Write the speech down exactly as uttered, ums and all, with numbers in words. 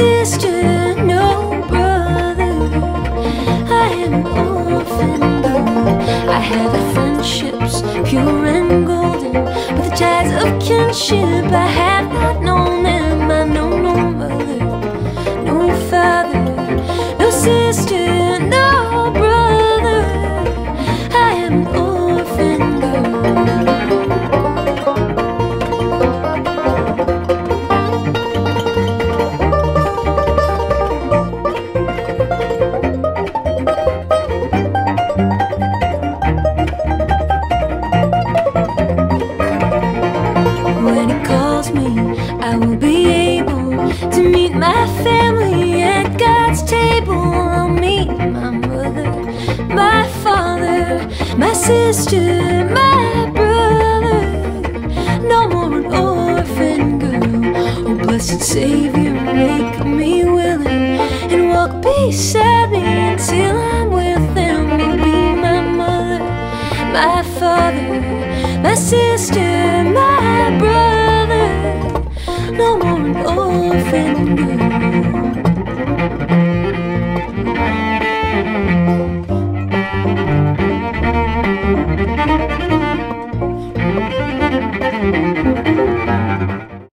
sister, no brother. I am an orphan girl. I have friendships, pure and golden, but the ties of kinship I have not known them. I know no mother, no father, no sister, no brother. I am an orphan girl. I will be able to meet my family at God's table. I'll meet my mother, my father, my sister, my brother. No more an orphan girl. Oh, blessed Savior, make me willing and walk beside me until I'm with them. You'll be my mother, my father, my sister, my brother. No more an orphan girl.